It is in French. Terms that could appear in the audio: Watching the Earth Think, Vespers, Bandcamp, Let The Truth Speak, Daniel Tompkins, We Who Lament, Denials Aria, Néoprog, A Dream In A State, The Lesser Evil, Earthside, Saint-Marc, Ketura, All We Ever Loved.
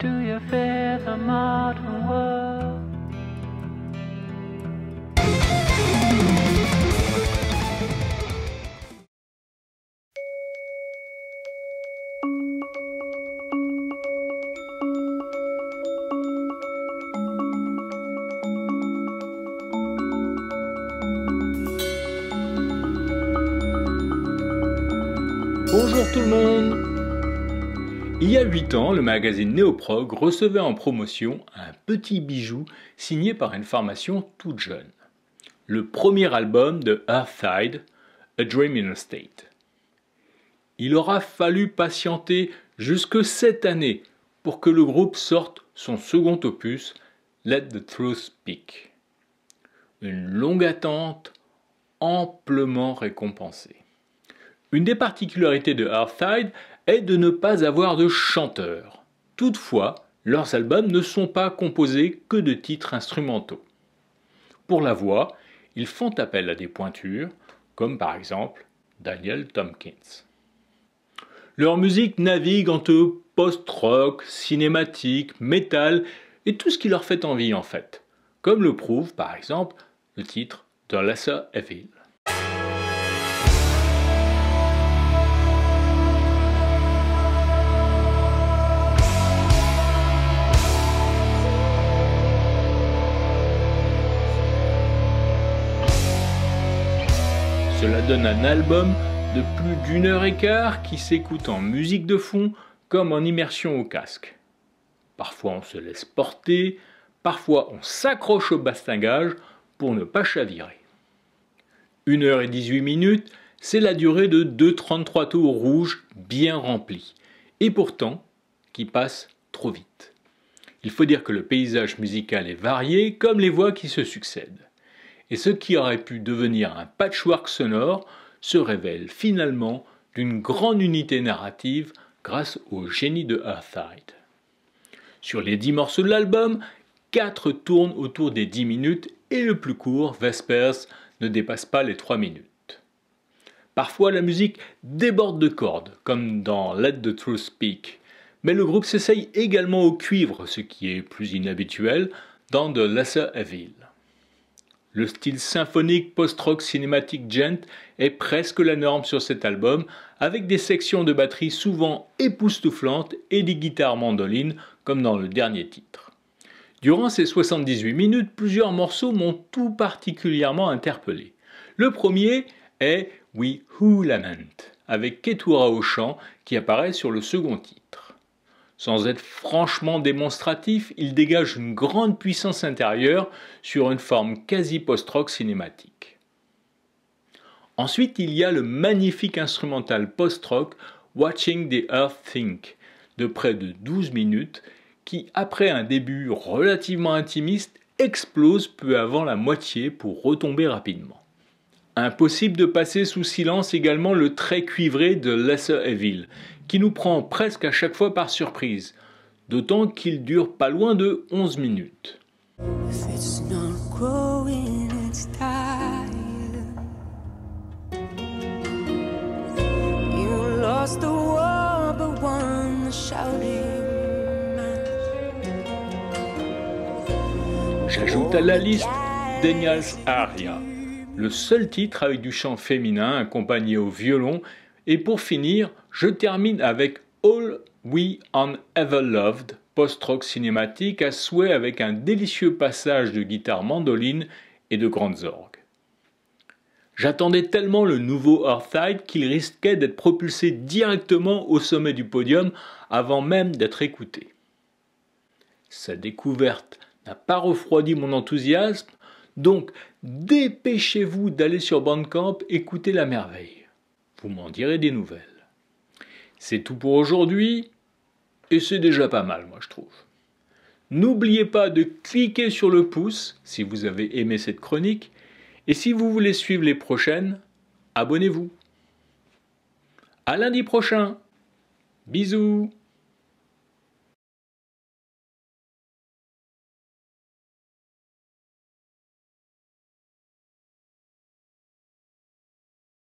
Do you fear the modern world? Bonjour tout le monde! Il y a 8 ans, le magazine Néoprog recevait en promotion un petit bijou signé par une formation toute jeune. Le premier album de Earthside, A Dream In A State. Il aura fallu patienter jusque cette année pour que le groupe sorte son second opus, Let The Truth Speak. Une longue attente amplement récompensée. Une des particularités de Earthside est de ne pas avoir de chanteurs. Toutefois, leurs albums ne sont pas composés que de titres instrumentaux. Pour la voix, ils font appel à des pointures, comme par exemple Daniel Tompkins. Leur musique navigue entre post-rock, cinématique, métal et tout ce qui leur fait envie en fait, comme le prouve par exemple le titre The Lesser Evil. Cela donne un album de plus d'1h15 qui s'écoute en musique de fond comme en immersion au casque. Parfois on se laisse porter, parfois on s'accroche au bastingage pour ne pas chavirer. 1h18, c'est la durée de 2 33 tours rouges bien remplis, et pourtant qui passent trop vite. Il faut dire que le paysage musical est varié comme les voix qui se succèdent. Et ce qui aurait pu devenir un patchwork sonore se révèle finalement d'une grande unité narrative grâce au génie de Earthside. Sur les 10 morceaux de l'album, 4 tournent autour des 10 minutes et le plus court, Vespers, ne dépasse pas les 3 minutes. Parfois la musique déborde de cordes, comme dans Let The Truth Speak, mais le groupe s'essaye également au cuivre, ce qui est plus inhabituel, dans The Lesser Evil. Le style symphonique post-rock cinématique gent est presque la norme sur cet album, avec des sections de batterie souvent époustouflantes et des guitares mandolines, comme dans le dernier titre. Durant ces 78 minutes, plusieurs morceaux m'ont tout particulièrement interpellé. Le premier est We Who Lament, avec Ketura au chant, qui apparaît sur le second titre. Sans être franchement démonstratif, il dégage une grande puissance intérieure sur une forme quasi post-rock cinématique. Ensuite, il y a le magnifique instrumental post-rock Watching the Earth Think de près de 12 minutes qui, après un début relativement intimiste, explose peu avant la moitié pour retomber rapidement. Impossible de passer sous silence également le trait cuivré de Lesser Evil, qui nous prend presque à chaque fois par surprise, d'autant qu'il dure pas loin de 11 minutes. J'ajoute à la liste Denials Aria, le seul titre avec du chant féminin accompagné au violon. Et pour finir, je termine avec All We Ever Loved, post-rock cinématique à souhait avec un délicieux passage de guitare mandoline et de grandes orgues. J'attendais tellement le nouveau Earthside qu'il risquait d'être propulsé directement au sommet du podium avant même d'être écouté. Sa découverte n'a pas refroidi mon enthousiasme, donc dépêchez-vous d'aller sur Bandcamp écouter la merveille. Vous m'en direz des nouvelles. C'est tout pour aujourd'hui, et c'est déjà pas mal, moi je trouve. N'oubliez pas de cliquer sur le pouce si vous avez aimé cette chronique, et si vous voulez suivre les prochaines, abonnez-vous. À lundi prochain. Bisous.